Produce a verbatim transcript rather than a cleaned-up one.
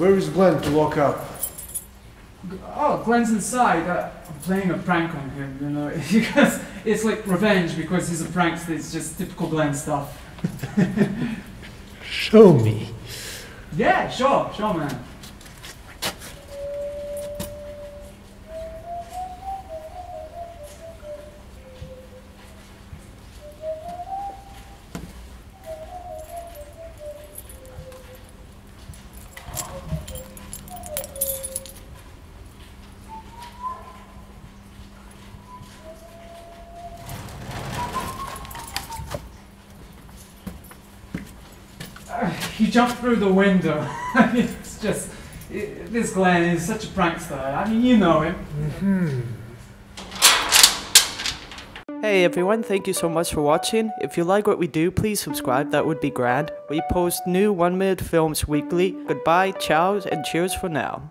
Where is Glenn to lock up? Oh, Glenn's inside. Uh, I'm playing a prank on him, you know, because it's like revenge because he's a prankster. It's just typical Glenn stuff. Show me. Yeah, sure, sure, man. He jumped through the window. I mean, it's just, it, this Glenn is such a prankster. I mean, you know him. Mm-hmm. Hey everyone, thank you so much for watching. If you like what we do, please subscribe, that would be grand. We post new one minute films weekly. Goodbye, ciao, and cheers for now.